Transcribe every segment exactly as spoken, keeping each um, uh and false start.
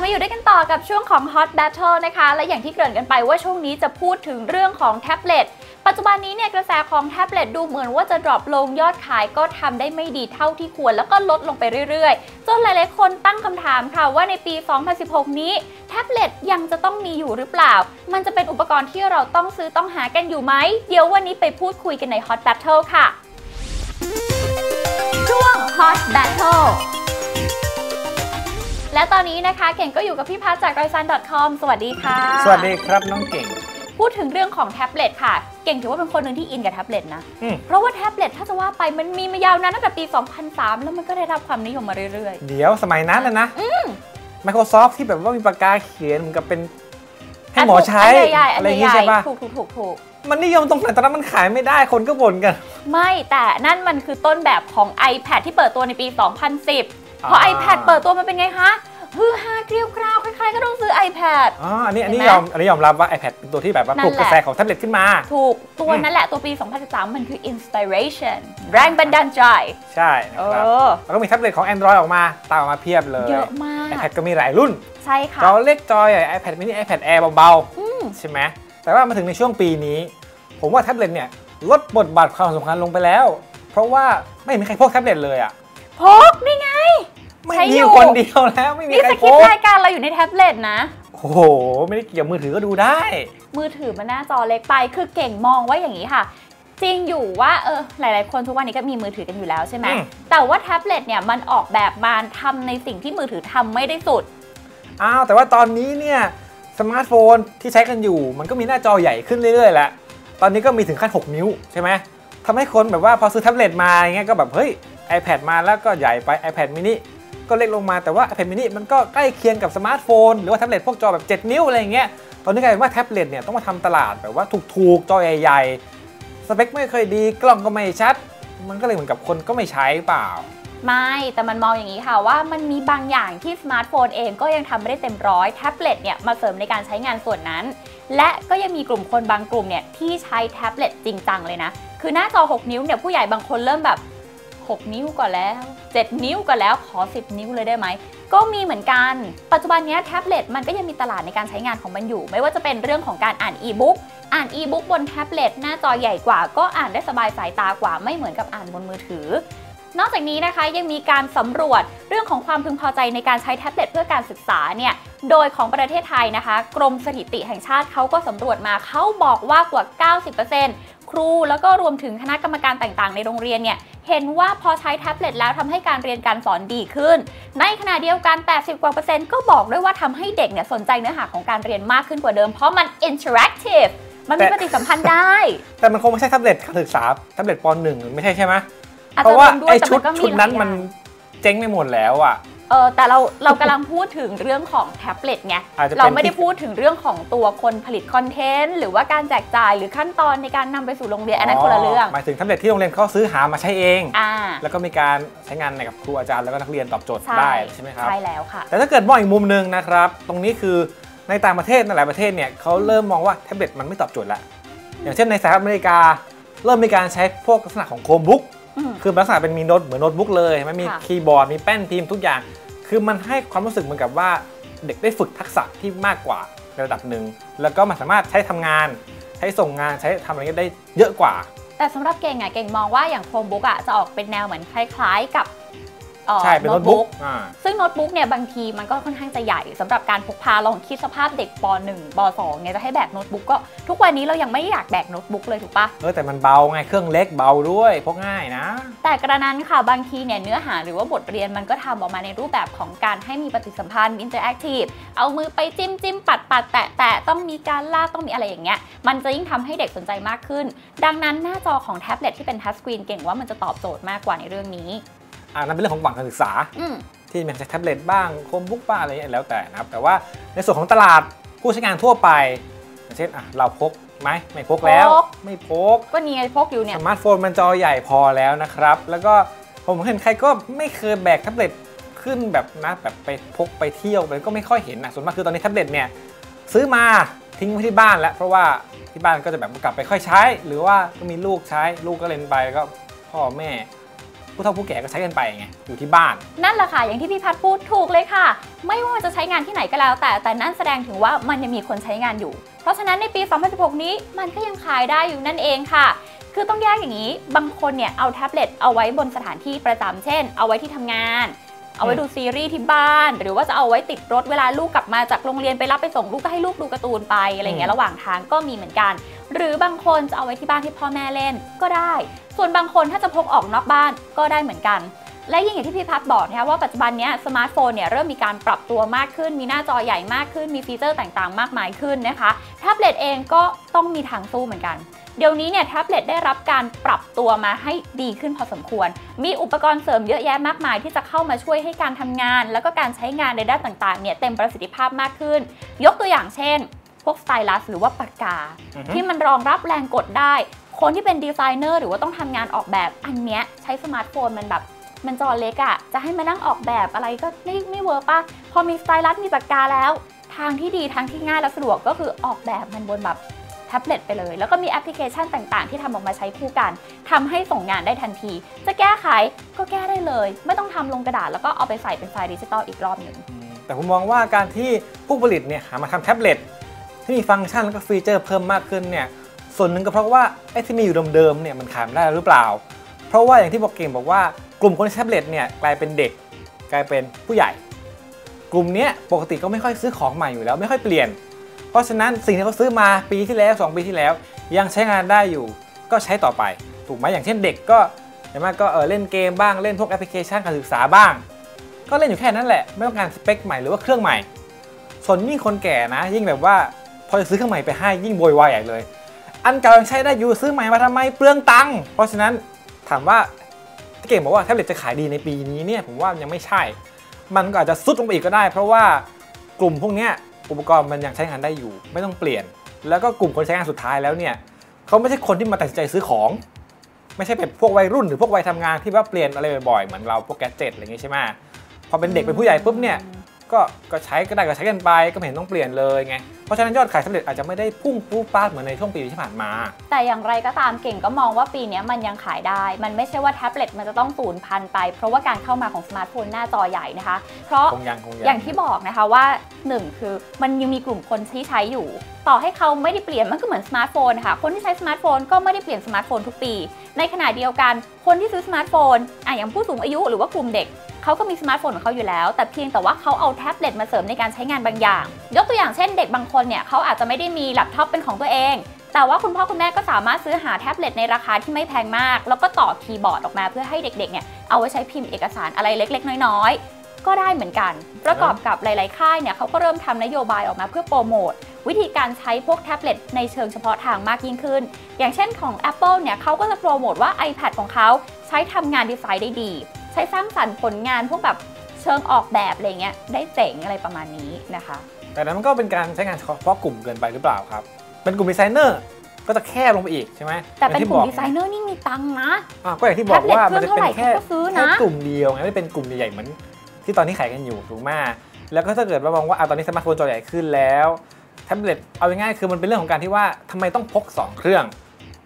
มาอยู่ด้วยกันต่อกับช่วงของ Hot Battle นะคะและอย่างที่เกริ่นกันไปว่าช่วงนี้จะพูดถึงเรื่องของแท็บเล็ตปัจจุบันนี้เนี่ยกระแสของแท็บเล็ตดูเหมือนว่าจะดรอปลงยอดขายก็ทำได้ไม่ดีเท่าที่ควรแล้วก็ลดลงไปเรื่อยๆจนหลายๆคนตั้งคำถามค่ะว่าในปี สองพันสิบหก นี้แท็บเล็ตยังจะต้องมีอยู่หรือเปล่ามันจะเป็นอุปกรณ์ที่เราต้องซื้อต้องหากันอยู่ไหมเดี๋ยววันนี้ไปพูดคุยกันใน Hot Battle ค่ะช่วง Hot Battleและตอนนี้นะคะเก่งก็อยู่กับพี่พัชจาก ไรซัน ดอท คอม สวัสดีค่ะสวัสดีครับน้องเก่งพูดถึงเรื่องของแท็บเล็ตค่ะเก่งถือว่าเป็นคนหนึ่งที่อินกับแท็บเล็ตนะเพราะว่าแท็บเล็ตถ้าจะว่าไปมันมีมายาวนานตั้งแต่ปีสองพันสามแล้วมันก็ได้รับความนิยมมาเรื่อยๆเดี๋ยวสมัยนั้นนะนะ ไมโครซอฟท์ ที่แบบว่ามีปากกาเขียนเหมือนกับเป็นให้หมอใช้อะไรอย่างนี้ใช่ปะถูกถูกถูกถูกมันนิยมตรงไหนตอนนั้นมันขายไม่ได้คนก็บ่นกันไม่แต่นั่นมันคือต้นแบบของ ไอแพด ที่เปิดตัวในปีสองพันสิบพอ ไอแพด เปิดตัวมันเป็นไงคะฮือฮาเกลียวกราวใครๆก็ต้องซื้อ ไอแพด อ๋ออันนี้อันนี้ยอมอันนี้ยอมรับว่า ไอแพด เป็นตัวที่แบบว่าปลุกกระแสของแท็บเล็ตขึ้นมาถูกตัวนั่นแหละตัวปีสองพันสิบสามมันคือ อินสปิเรชัน แรงบันดาลใจใช่ครับแล้วก็มีแท็บเล็ตของ แอนดรอยด์ ออกมาตามมาเพียบเลยเยอะมาก ไอแพด ก็มีหลายรุ่นใช่ค่ะจอเล็กจอใหญ่ ไอแพดมินิ ไอแพดแอร์ เบาๆใช่ไหมแต่ว่ามาถึงในช่วงปีนี้ผมว่าแท็บเล็ตเนี่ยลดบทบาทความสำคัญลงไปแล้วเพราะว่าไม่มีใครพกแท็บเล็ตเลยอะพกนี่ไงไม่มีคนเดียวแล้วไม่มีใครโพสต์รายการเราอยู่ในแท็บเล็ตนะโอ้โหไม่ได้เกี่ยวมือถือก็ดูได้มือถือมันหน้าจอเล็กไปคือเก่งมองว่าอย่างนี้ค่ะจริงอยู่ว่าเออหลายๆคนทุกวันนี้ก็มีมือถือกันอยู่แล้วใช่ไหมแต่ว่าแท็บเล็ตเนี่ยมันออกแบบมาทำในสิ่งที่มือถือทำไม่ได้สุดอ้าวแต่ว่าตอนนี้เนี่ยสมาร์ทโฟนที่ใช้กันอยู่มันก็มีหน้าจอใหญ่ขึ้นเรื่อยๆแล้วตอนนี้ก็มีถึงขั้นหกนิ้วใช่ไหมทำให้คนแบบว่าพอซื้อแท็บเล็ตมาอย่างเงี้ยก็แบบเฮ้ย ไอแพด มาแล้วก็ใหญ่ไป ไอแพดมินิก็เล็กลงมาแต่ว่า ไอแพดมินิ มันก็ใกล้เคียงกับสมาร์ทโฟนหรือว่าแท็บเล็ตพวกจอแบบเจ็ดนิ้วอะไรอย่างเงี้ยตอนนี้กลายเป็นว่าแท็บเล็ตเนี่ยต้องมาทำตลาดแบบว่าถูกๆจอใหญ่ๆสเปคไม่เคยดีกล้องก็ไม่ชัดมันก็เลยเหมือนกับคนก็ไม่ใช้เปล่าไม่แต่มันมองอย่างนี้ค่ะว่ามันมีบางอย่างที่สมาร์ทโฟนเองก็ยังทำไม่ได้เต็มร้อยแท็บเล็ตเนี่ยมาเสริมในการใช้งานส่วนนั้นและก็ยังมีกลุ่มคนบางกลุ่มเนี่ยที่ใช้แท็บเล็ตจริงจังเลยนะคือหน้าจอหกนิ้วเนี่ยผู้ใหญ่บางคนเริ่มแบบหกนิ้วก็แล้วเจ็ดนิ้วก็แล้วขอสิบนิ้วเลยได้ไหมก็มีเหมือนกันปัจจุบันนี้แท็บเล็ตมันก็ยังมีตลาดในการใช้งานของมันอยู่ไม่ว่าจะเป็นเรื่องของการอ่านอีบุ๊กอ่านอีบุ๊กบนแท็บเล็ตหน้าจอใหญ่กว่าก็อ่านได้สบายสายตากว่าไม่เหมือนกับอ่านบนมือถือนอกจากนี้นะคะยังมีการสำรวจเรื่องของความพึงพอใจในการใช้แท็บเล็ตเพื่อการศึกษาเนี่ยโดยของประเทศไทยนะคะกรมสถิติแห่งชาติเขาก็สำรวจมาเขาบอกว่ากว่า เก้าสิบเปอร์เซ็นต์ ครูแล้วก็รวมถึงคณะกรรมการต่างๆในโรงเรียนเนี่ยเห็นว่าพอใช้แท็บเล็ตแล้วทำให้การเรียนการสอนดีขึ้นในขณะเดียวกัน แปดสิบกว่าเปอร์เซ็นต์ก็บอกด้วยว่าทำให้เด็กเนี่ยสนใจเนื้อหาของการเรียนมากขึ้นกว่าเดิมเพราะมัน อินเทอร์แอคทีฟ มันมีปฏิสัมพันธ์ได้แต่มันคงไม่ใช่แท็บเล็ตการศึกษาแท็บเล็ตป.หนึ่ง ไม่ใช่ใช่ไหมเพราะว่าไอชุดชุดนั้นมันเจ๊งไปหมดแล้วอ่ะเออแต่เราเรากำลังพูดถึงเรื่องของแท็บเล็ตไงเราไม่ได้พูดถึงเรื่องของตัวคนผลิตคอนเทนต์หรือว่าการแจกจ่ายหรือขั้นตอนในการนำไปสู่โรงเรียนอันนั้นคนละเรื่องหมายถึงแท็บเล็ตที่โรงเรียนเขาซื้อหามาใช้เองอ่าแล้วก็มีการใช้งานกับครูอาจารย์แล้วก็นักเรียนตอบโจทย์ได้ใช่ไหมครับใช่แล้วค่ะแต่ถ้าเกิดมองอีกมุมนึงนะครับตรงนี้คือในต่างประเทศในหลายประเทศเนี่ยเขาเริ่มมองว่าแท็บเล็ตมันไม่ตอบโจทย์ละอย่างเช่นในสหรัฐอเมริกาเริ่มมีการใช้พวกลักษณะของ โคมบุ๊กคือลักษณะเป็นมีโน้ตเหมือนโน้ตบุ๊กเลยมันมีคีย์บอร์ดมีแป้นพิมพ์ทุกอย่างคือมันให้ความรู้สึกเหมือนกับว่าเด็กได้ฝึกทักษะที่มากกว่าในระดับหนึ่งแล้วก็มันสามารถใช้ทำงานใช้ส่งงานใช้ทำอะไรก็ได้เยอะกว่าแต่สำหรับเก่งอ่ะเก่งมองว่าอย่าง โคมบุ๊ก อ่ะจะออกเป็นแนวเหมือนคล้ายๆกับใช่เป็นโน้ตบุ๊กซึ่งโน้ตบุ๊กเนี่ยบางทีมันก็ค่อนข้างจะใหญ่สำหรับการพกพาลองคิดสภาพเด็กป.หนึ่ง ป.สอง เนี่ยจะให้แบกโน้ตบุ๊กก็ทุกวันนี้เรายังไม่อยากแบกโน้ตบุ๊กเลยถูกปะเออแต่มันเบาไงเครื่องเล็กเบาด้วยพกง่ายนะแต่กระนั้นค่ะบางทีเนี่ยเนื้อหาหรือว่าบทเรียนมันก็ทำออกมาในรูปแบบของการให้มีปฏิสัมพันธ์ อินเทอร์แอคทีฟ เอามือไปจิ้มจิ้มปัดปัดแตะแตะต้องมีการลากต้องมีอะไรอย่างเงี้ยมันจะยิ่งทำให้เด็กสนใจมากขึ้นดังนั้นหน้าจอของแท็บเล็ตที่เป็นทัชสกรีนเก่งว่ามันจะตอบโจทย์มากกว่าในเรื่องนี้อ่านั่นเป็นเรื่องของฝั่งการศึกษาที่มีใช้แท็บเล็ตบ้างโคมบุ๊กบ้างอะไรอย่างเงี้ยแล้วแต่นะครับแต่ว่าในส่วนของตลาดผู้ใช้งานทั่วไปอย่างเช่นอ่ะเราพกไหมไม่พกแล้วไม่พกก็นี่ไงพกอยู่เนี่ยสมาร์ทโฟนมันจอใหญ่พอแล้วนะครับแล้วก็ผมเห็นใครก็ไม่เคยแบกแท็บเล็ตขึ้นแบบนะแบบไปพกไปเที่ยวมันก็ไม่ค่อยเห็นนะส่วนมากคือตอนนี้แท็บเล็ตเนี่ยซื้อมาทิ้งไว้ที่บ้านแล้วเพราะว่าที่บ้านก็จะแบบกลับไปค่อยใช้หรือว่ามีลูกใช้ลูกก็เล่นไปก็พ่อแม่ ผู้เฒ่าผู้แก่ก็ใช้กันไปไงอยู่ที่บ้านนั่นแหละค่ะอย่างที่พี่พัดพูดถูกเลยค่ะไม่ว่าจะใช้งานที่ไหนก็แล้วแต่แต่นั่นแสดงถึงว่ามันยังมีคนใช้งานอยู่เพราะฉะนั้นในปีสองพันสิบหกนี้มันก็ยังขายได้อยู่นั่นเองค่ะคือต้องแยกอย่างนี้บางคนเนี่ยเอาแท็บเล็ตเอาไว้บนสถานที่ประจำเช่นเอาไว้ที่ทำงานเอาไว้ดูซีรีส์ที่บ้านหรือว่าจะเอาไว้ติดรถเวลาลูกกลับมาจากโรงเรียนไปรับไปส่งลูกก็ให้ลูกดูการ์ตูนไปอะไรอย่างเงี้ยระหว่างทางก็มีเหมือนกันหรือบางคนจะเอาไว้ที่บ้านที่พ่อแม่เล่นก็ได้ส่วนบางคนถ้าจะพกออกนอกบ้านก็ได้เหมือนกันและยิ่งอย่างที่พี่พัดบอกนะคะว่าปัจจุบันนี้สมาร์ทโฟนเนี่ยเริ่มมีการปรับตัวมากขึ้นมีหน้าจอใหญ่มากขึ้นมีฟีเจอร์ต่างๆมากมายขึ้นนะคะแท็บเล็ตเองก็ต้องมีทางสู้เหมือนกันเดี๋ยวนี้เนี่ยแท็บเล็ตได้รับการปรับตัวมาให้ดีขึ้นพอสมควรมีอุปกรณ์เสริมเยอะแยะมากมายที่จะเข้ามาช่วยให้การทำงานแล้วก็การใช้งานในด้านต่างๆเนี่ยเต็มประสิทธิภาพมากขึ้นยกตัวอย่างเช่นพวกสไตลัสหรือว่าปากกา uh huh. ที่มันรองรับแรงกดได้คนที่เป็นดีไซเนอร์หรือว่าต้องทำงานออกแบบอันเนี้ยใช้สมาร์ทโฟนมันแบบมันจอเล็กอะจะให้มานั่งออกแบบอะไรก็ไม่ไม่เวิร์กป่ะพอมีสไตลัสมีปากกาแล้วทางที่ดีทางที่ง่ายและสะดวกก็คือออกแบบมันบนแบบแท็บเล็ตไปเลยแล้วก็มีแอปพลิเคชันต่างๆที่ทำออกมาใช้คู่กันทำให้ส่งงานได้ทันทีจะแก้ไขก็แก้ได้เลยไม่ต้องทำลงกระดาษแล้วก็เอาไปใส่เป็นไฟล์ดิจิตอลอีกรอบหนึ่งแต่ผมมองว่าการที่ผู้ผลิตเนี่ยหามาทำแท็บเล็ตที่มีฟังก์ชันแล้วก็ฟีเจอร์เพิ่มมากขึ้นเนี่ยส่วนหนึ่งก็เพราะว่าไอ้ที่มีอยู่เดิมๆเนี่ยมันขายไม่ได้หรือเปล่าเพราะว่าอย่างที่บอกเก่งบอกว่ากลุ่มคนที่แท็บเล็ตเนี่ยกลายเป็นเด็กกลายเป็นผู้ใหญ่กลุ่มนี้ปกติก็ไม่ค่อยซื้อของใหม่อยู่แล้วไม่ค่อยเปลี่ยนเพราะฉะนั้นสิ่งที่เขาซื้อมาปีที่แล้วสองปีที่แล้วยังใช้งานได้อยู่ก็ใช้ต่อไปถูกไหมอย่างเช่นเด็กก็อย่างมากก็เออเล่นเกมบ้างเล่นพวกแอปพลิเคชันการศึกษาบ้างก็เล่นอยู่แค่นั้นแหละไม่ต้องการสเปคใหม่หรือว่าเครื่องใหม่ส่วนยิ่งคนแก่นะยิ่งแบบว่าพอจะซื้อเครื่องใหม่ไปให้ยิ่งโวยวายใหญ่เลยอันเก่ายังใช้ได้อยู่ซื้อใหม่มาทำไมเปลืองตังค์เพราะฉะนั้นถามว่าที่เก่งบอกว่าแท็บเล็ตจะขายดีในปีนี้เนี่ยผมว่ายังไม่ใช่มันก็อาจจะซุดลงไปอีกก็ได้เพราะว่ากลุ่มพวกเนี้ยอุปกรณ์มันยังใช้งานได้อยู่ไม่ต้องเปลี่ยนแล้วก็กลุ่มคนใช้งานสุดท้ายแล้วเนี่ยเขาไม่ใช่คนที่มาตัดสินใจซื้อของไม่ใช่เป็นพวกวัยรุ่นหรือพวกวัยทำงานที่ว่าเปลี่ยนอะไรบ่อยๆเหมือนเราพวกแกดเจ็ตอะไรอย่างงี้ใช่ไหมพอเป็นเด็กเป็นผู้ใหญ่ปุ๊บเนี่ยก็ก็ใช้ก็ได้ก็ใช้กันไปก็ไม่เห็นต้องเปลี่ยนเลยไงเพราะฉะนั้นยอดขายแท็บเล็ตอาจจะไม่ได้พุ่งปุ๊บป๊าดเหมือนในช่วงปีที่ผ่านมาแต่อย่างไรก็ตามเก่งก็มองว่าปีนี้มันยังขายได้มันไม่ใช่ว่าแท็บเล็ตมันจะต้องสูญพันธุ์ไปเพราะว่าการเข้ามาของสมาร์ทโฟนหน้าจอใหญ่นะคะเพราะอย่างที่บอกนะคะว่าหนึ่งคือมันยังมีกลุ่มคนที่ใช้อยู่ต่อให้เขาไม่ได้เปลี่ยนมันก็เหมือนสมาร์ทโฟนค่ะคนที่ใช้สมาร์ทโฟนก็ไม่ได้เปลี่ยนสมาร์ทโฟนทุกปีในขณะเดียวกันคนที่ซื้อสมาร์ทโฟนอ่ะอย่างผู้สูงอายุหรือว่ากลุ่มเด็กเขาก็มีสมาร์ทโฟนของเขาอยู่แล้วแต่เพียงแต่ว่าเขาเอาแท็บเล็ตมาเสริมในการใช้งานบางอย่างยกตัวอย่างเช่นเด็กบางคนเนี่ยเขาอาจจะไม่ได้มีแล็ปท็อปเป็นของตัวเองแต่ว่าคุณพ่อคุณแม่ก็สามารถซื้อหาแท็บเล็ตในราคาที่ไม่แพงมากแล้วก็ต่อคีย์บอร์ดออกมาเพื่อให้เด็กๆเนี่ยเอาไว้ใช้พิมพ์เอกสารอะไรเล็กๆน้อยๆก็ได้เหมือนกันประกอบกับหลายๆค่ายเนี่ยเขาก็เริ่มทำนโยบายออกมาเพื่อโปรโมทวิธีการใช้พวกแท็บเล็ตในเชิงเฉพาะทางมากยิ่งขึ้นอย่างเช่นของ Apple เนี่ยเขาก็จะโปรโมทว่า iPad ของเขาใช้ทำงานดีไซน์ได้ดีใช้สร้างสรรค์ผลงานพวกแบบเชิงออกแบบอะไรเงี้ยได้เจ๋งอะไรประมาณนี้นะคะแต่นั้นมันก็เป็นการใช้งานเฉพาะกลุ่มเกินไปหรือเปล่าครับเป็นกลุ่มดีไซเนอร์ก็จะแคบลงไปอีกใช่ไหมแต่เป็นกลุ่มดีไซเนอร์นี่มีตังค์นะก็อย่างที่บอกว่ามันจะเป็นแค่กลุ่มเดียวไงไม่เป็นกลุ่มใหญ่ๆเหมือนที่ตอนนี้ขายกันอยู่ถูกไหมแล้วก็ถ้าเกิดเรามองว่าเอาตอนนี้สมาร์ทโฟนจอใหญ่ขึ้นแล้วแท็บเล็ตเอาง่ายๆคือมันเป็นเรื่องของการที่ว่าทำไมต้องพกสองเครื่อ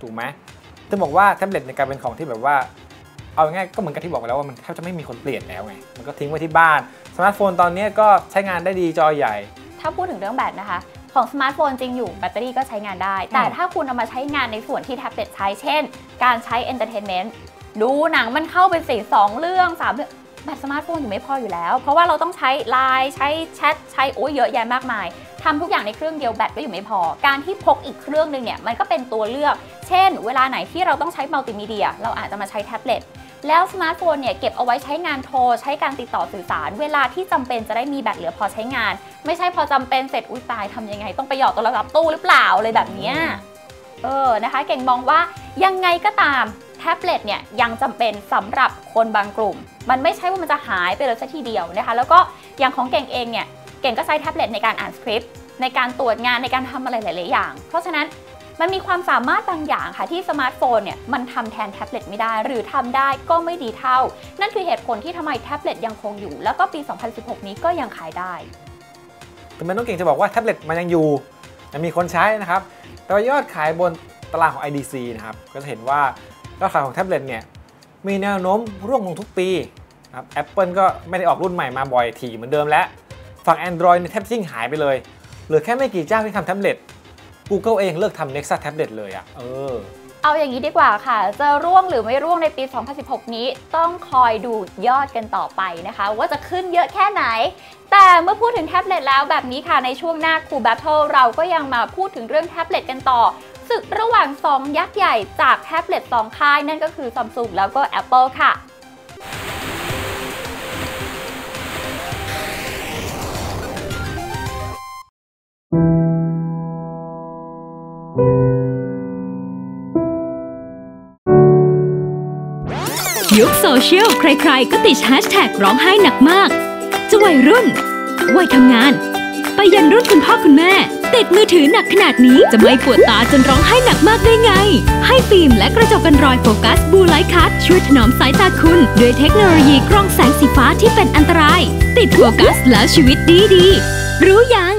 งถูกไหมถึงบอกว่าแท็บเล็ตในการเป็นของที่แบบว่าเอาง่ายก็เหมือนกับที่บอกไปแล้วว่ามันแทบจะไม่มีคนเปลี่ยนแล้วไงมันก็ทิ้งไว้ที่บ้านสมาร์ทโฟนตอนนี้ก็ใช้งานได้ดีจอใหญ่ถ้าพูดถึงเรื่องแบตนะคะของสมาร์ทโฟนจริงอยู่แบตเตอรี่ก็ใช้งานได้แต่ถ้าคุณเอามาใช้งานในส่วนที่แท็บเล็ตใช้เช่นการใช้เอนเตอร์เทนเมนต์ดูหนังมันเข้าไปสี่สองเรื่องสามเรื่องแบตสมาร์ทโฟนอยู่ไม่พออยู่แล้วเพราะว่าเราต้องใช้ไลน์ใช้แชทใช้โอ้ยเยอะแยะมากมายทำทุกอย่างในเครื่องเดียวแบตก็อยู่ไม่พอการที่พกอีกเครื่องหนึ่งเนี่ยมันก็เป็นตัวเลือกเช่นเวลาไหนที่เราต้องใช้มัลติมีเดียเราอาจจะมาใช้แท็บเล็ตแล้วสมาร์ทโฟนเนี่ยเก็บเอาไว้ใช้งานโทรใช้การติดต่อสื่อสารเวลาที่จำเป็นจะได้มีแบตเหลือพอใช้งานไม่ใช่พอจำเป็นเสร็จอุ้ยตายทำยังไงต้องไปหยอดโทรศัพท์ตู้หรือเปล่าเลยแบบเนี้ยเออนะคะเก่งมองว่ายังไงก็ตามแท็บเล็ตเนี่ยยังจำเป็นสำหรับคนบางกลุ่มมันไม่ใช่ว่ามันจะหายไปเลยซะทีเดียวนะคะแล้วก็อย่างของเก่งเองเนี่ยเก่งก็ใช้แท็บเล็ตในการอ่านสคริปต์ในการตรวจงานในการทำอะไรหลายๆอย่างเพราะฉะนั้นมันมีความสามารถบางอย่างค่ะที่สมาร์ทโฟนเนี่ยมันทำแทนแท็บเล็ตไม่ได้หรือทำได้ก็ไม่ดีเท่านั่นคือเหตุผลที่ทำไมแท็บเล็ตยังคงอยู่แล้วก็ปีสองพันสิบหกนี้ก็ยังขายได้ถึงแม้น้องเก่งจะบอกว่าแท็บเล็ตมันยังอยู่ยังมีคนใช้นะครับแต่ว่ายอดขายบนตลาดของ ไอ ดี ซี นะครับก็จะเห็นว่ายอดขายของแท็บเล็ตเนี่ย มีแนวโน้มร่วงลงทุกปีครับ Apple ก็ไม่ได้ออกรุ่นใหม่มาบ่อยถี่เหมือนเดิมแล้วฝั่ง Android ในแทบซิ่งหายไปเลยเหลือแค่ไม่กี่เจ้าที่ทำแท็บเล็ต Google เองเลิกทำ Nexus แท็บเล็ตเลยอ่ะเออเอาอย่างนี้ดีกว่าค่ะจะร่วงหรือไม่ร่วงในปีสองพันสิบหกนี้ต้องคอยดูยอดกันต่อไปนะคะว่าจะขึ้นเยอะแค่ไหนแต่เมื่อพูดถึงแท็บเล็ตแล้วแบบนี้ค่ะในช่วงหน้า Hot Battle เราก็ยังมาพูดถึงเรื่องแท็บเล็ตกันต่อศึกระหว่างสองยักษ์ใหญ่จากแท็บเล็ตสองค่ายนั่นก็คือ Samsung แล้วก็ Apple ค่ะยุคโซเชียลใครๆก็ติดแฮชแท็กร้องไห้หนักมากจะวัยรุ่นวัยทำงานไปยันรุ่นคุณพ่อคุณแม่ติดมือถือหนักขนาดนี้จะไม่ปวดตาจนร้องไห้หนักมากได้ไงให้ฟิล์มและกระจกกันรอยโฟกัสบูไลท์คัทช่วยถนอมสายตาคุณด้วยเทคโนโลยีกรองแสงสีฟ้าที่เป็นอันตรายติดโฟกัสแล้วชีวิตดีๆรู้ยัง